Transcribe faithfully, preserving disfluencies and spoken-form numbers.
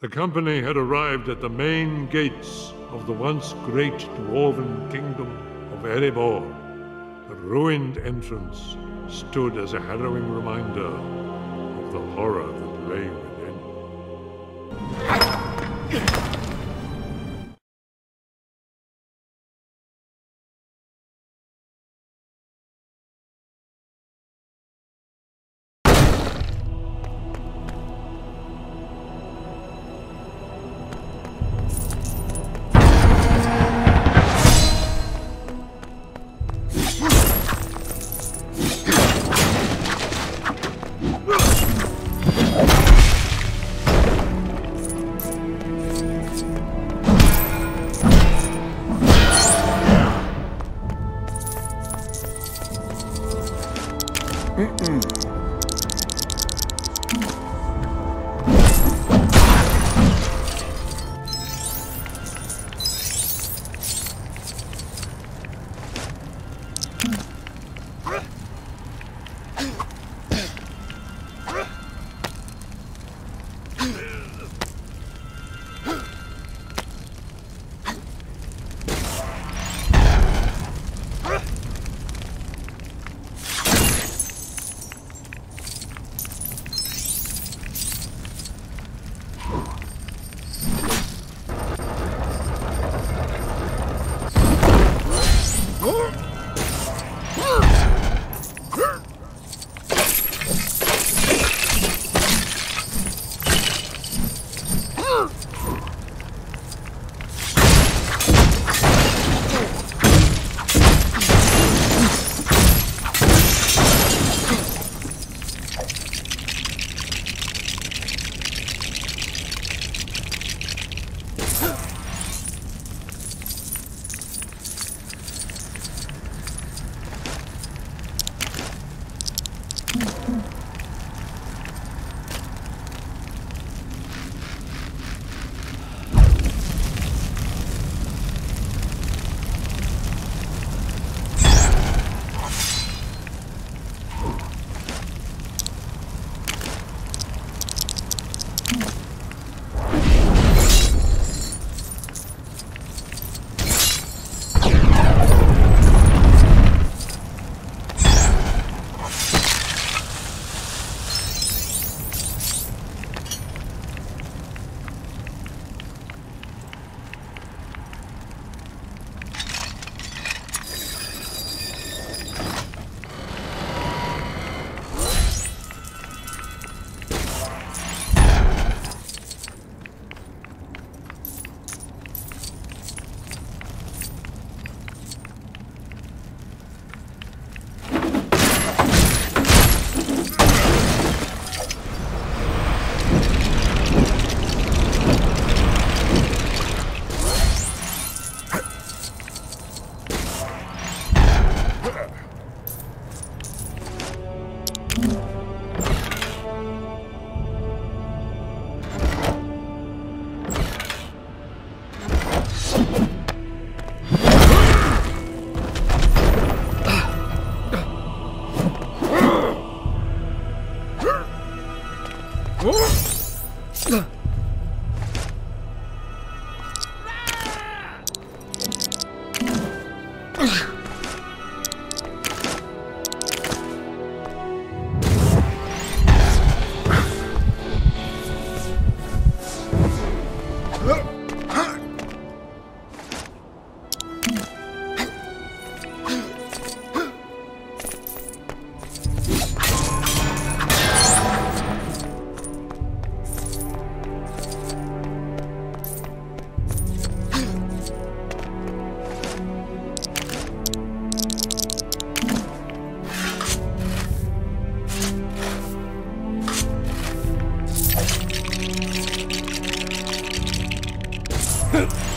The company had arrived at the main gates of the once great dwarven kingdom of Erebor. The ruined entrance stood as a harrowing reminder of the horror that lay within. Mm-mm. Huh!